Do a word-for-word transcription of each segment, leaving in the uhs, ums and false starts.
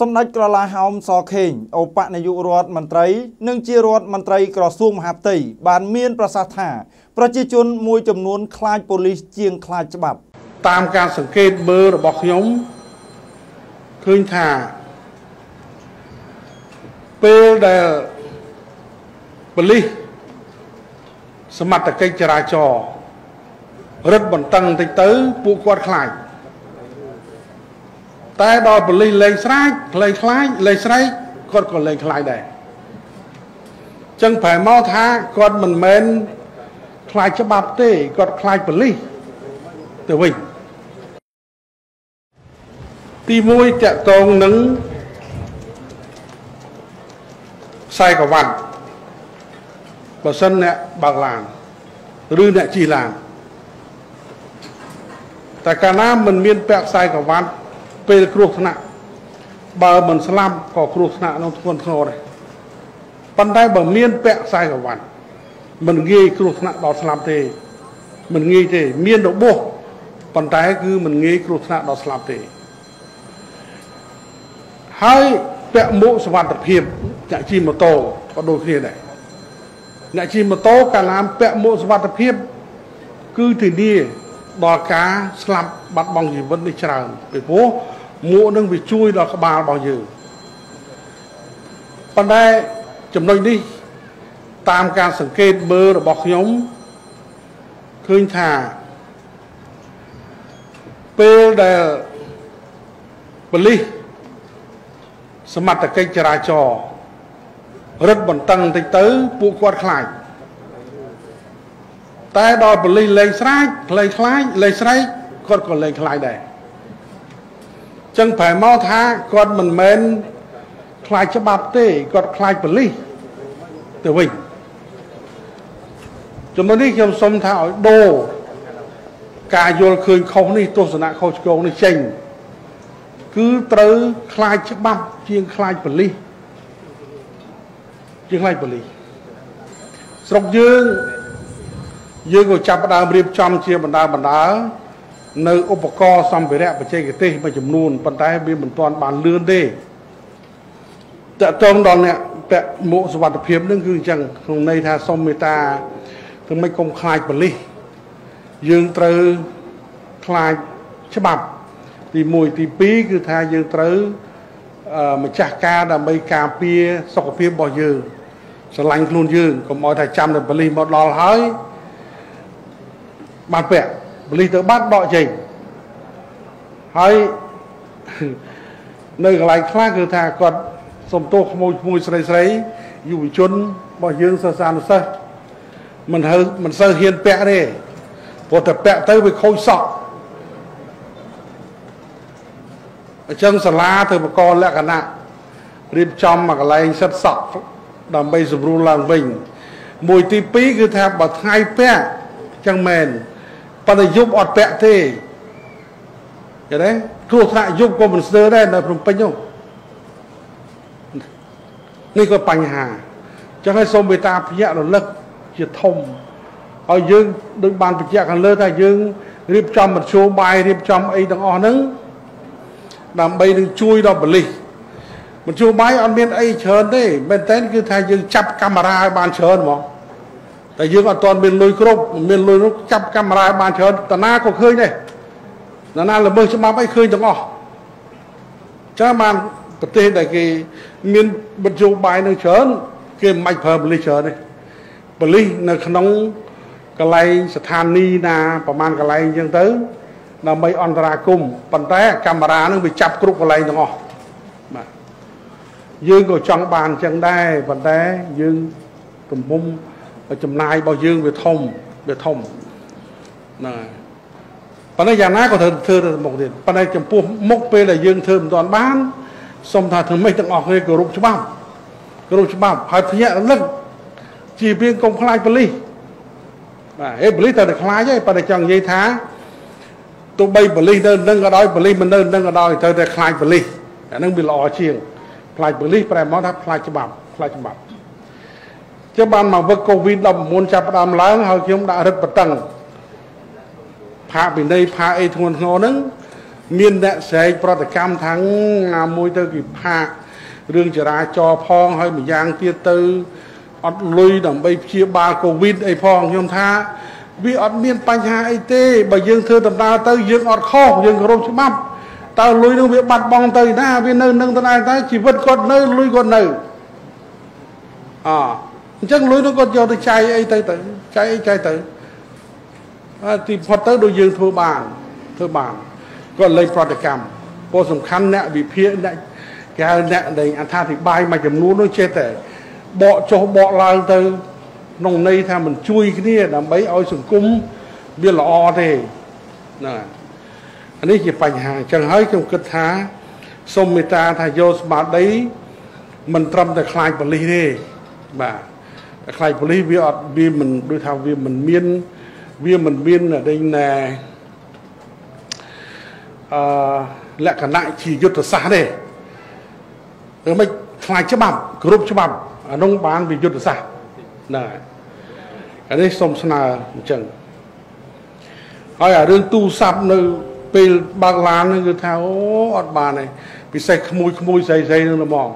Some night Krala Home saw King, O Patnayu Rod Mantray, Nunchi Rod Mantray Crossum Hapti, Ban Mian Prasata, Prachichun Muitum Nun, Clyde Police, Jing Clyde Bab. Tam Castle Kate Burr Bokyum Kunta Pale Del Police Samata Kate Racho Red Bantan Tito, Pukwat Clyde. Ta đòi bật lên lên sái, lên sái, lên sái, con còn lên sái đấy. Chẳng phải mau tha, con mình men sái cho bắp thế, con sái bật lên. Tự mình. Ti môi chạm con nắng, sai cả vạn, bờ sân nè bạc làn, rư nè chỉ làn. Tại cả nam mình miên bẹt sai cả vạn. Về kêu thằng bà mình slam có kêu thằng nó thuần thô đấy, bàn tay bà miên bẹt sai cả vạn, mình nghe kêu thằng đó slam thì mình nghe thì miên độ bố, bàn tay cứ mình nghe kêu thằng đó slam thì hai bẹt mũ sờ tập hiệp nhạy chim một tổ có đôi khi này nhạy chim một tổ cả làm bẹt mũ sờ tập hiệp cứ thì đi. Đó cá slam bắt bằng gì vẫn đi tràn bị bố mua nâng bị chui đó các bà bao nhiêu còn đây chấm đôi đi tam ca sừng kê bơ rồi bọc nhóm khơi thả pê đè bali sầm mặt là cây trà trò rất bẩn tăng thì tới buộc quạt lại ta đòi bật lên lên sái, lên sái, lên sái, con còn lên sái đấy. Chẳng phải mau tha, con mình men sái cho bắp thế, con sái bật lên. Tự mình. Chúng tôi đi trong sông thảo đồ, cà vô khơi không đi, tôi sẽ nạ khâu cho đi chành. Cứ tới sái cho bắp, chiên sái bật lên, chiên sái bật lên. Sông dương. Dương của chạp đàm riêng trong chia bàn đá bàn đá nơi ốp bọc co xong về đẹp và chơi cái tê mà chùm nôn bàn tay bên bàn toàn bàn lươn đê tại trong đó nè tại mộ sự vật tập hiếm nâng gương chẳng hôm nay tha xong mê ta thường mấy công khai bản lý dương trớ khai chấp bạp thì mùi tí bí cứ tha dương trớ mà chả ca là mấy cà pia sọc ở phía bỏ dương sẽ lành luôn dương còn mọi thầy chăm là bản lý một đòn hói bạn bè lý tự bắt đọ trình hay nơi lại khác người ta còn sầm tô mùi mùi sấy sấy dù chốn bỏ dương sơ sàn sơ mình hơi mình sơ hiền bẹ đi một tập bẹ tới bị khôi sọ ở chân sờ la từ một con lẹ cả nặng riêng trong mà cái lạnh sắt sọ đầm bay sụp ru làng bình mùi tí pí cứ theo bật hai bẹ chẳng mền bạn ấy giúp ọt bẹ thế cái đấy thuộc lại giúp của mình sơ đây là phần panh không này có panh hà chẳng hay xong người ta bây giờ nó lật triệt thông ở dương đừng bàn bây giờ còn lơ thay dương riêng trong một số bài riêng trong ấy đang on nứng làm bay đừng chui đó bẩn lì một số bài on bên ấy chơn đấy bên tên cứ thay dương chắp camera bàn chơn màแต่ยืนอัตอนเป็นลุยครบเป็นลุยนุกจับกำไรบานเชิญแต่หน้าก็เคยเนี่ยหน้าเราเมื่อจะมาไม่เคยต้องออกจะมาประเทศใดกี่มีบรรจุใบหนึ่งเชิญกี่ไม่เพิ่มบริเชิญเลยบริในขนมกะไรสถานีนาประมาณกะไรยังตื้อเราไม่อันตรายกุมปันแต่กำไรนึงไปจับกรุ๊ปกะไรต้องออกยืนก็จังบานจังได้ปันแต่ยืนตุ่มพุ่มchấm nai bao dương về thông về thông này bạn ấy già nái có thơ thơ là một tiền bạn ấy chấm pu mốc pe là dương thơm toàn bán xong thà thường mấy thằng ngọc người group chấm bao group chấm bao hai thứ nhẹ lắm chỉ riêng công khai bali à ấy bali ta được khai chứ bạn ấy chẳng dây thá tôi bay bali đơn đơn ở đói bali mình đơn đơn ở đói tôi được khai bali đang bị lò chiên khai bali phải món tháp khai chấm bao khai chấm bao chứ ban mà vượt covid là muốn chạp đàm láng hồi khi ông đã rất bật tầng phá bên đây phá ấy thôn ngô nâng miền đại sẽ pro từ cam thắng môi tư kịp hạ riêng trở ra cho phong hơi mà giang tia tư ắt lui đầm bay chia ba covid ấy phong nhom tha vì ắt miền banh hà ấy tê bởi dương thưa tầm ta tư dương ắt khó dương rôm chấm bắp ta lui đâu việc bạt bong tây na vì nơi nâng ta ta chỉ vượt con nơi lui con nơi à chắc lui nó còn cho tôi chạy ấy tới tới chạy ấy chạy tới thì phật tới đôi dương thưa bàn thưa bàn còn lên phật được cầm có sủng khăn nè bị phía nè cái nè này anh tha thì bay mà chấm núi nó che tể bọ cho bọ lao tới nòng nay tha mình chui cái này làm bấy oi sủng cúng biết là o thế nè anh ấy chỉ phản hàng chẳng hỡi trong cất thá sông mê ta thay vô mà đấy mình trâm để khai bờ ly đi mà khai bờ ly vì vì mình đôi thao vì mình miên vì mình miên ở đây nè lại cả lại chỉ vô từ xa đây ở mấy khai chế bẩm group chế bẩm nông bán vì vô từ xa này anh ấy sông sna chẳng hỏi ở đường tu sập nơi bây bạc lán người ta ô ọt bà này bị say mùi mùi say say nó mỏng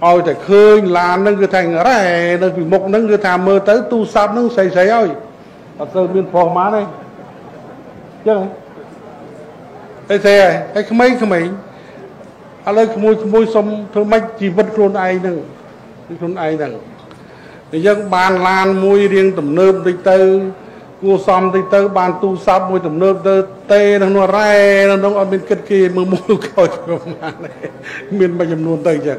ôi tại khơi lán nó người thành rẻ nó bị mộc nó người ta mơ tới tu sáp nó say say ơi ở sơn biên phòng má đây chứ thế thế này cái mấy cái mấy ở đây mùi mùi xong thôi mấy chỉ vật luôn ai nữa luôn ai nữa thì dân bàn lan mùi riêng tầm nơm tây tây cua xong thì tới bàn tu sắp môi tầm nơ tơ tê nó nó re nó nó ở bên kết kia mưa mưa coi này miền bây giờ luôn tây chẳng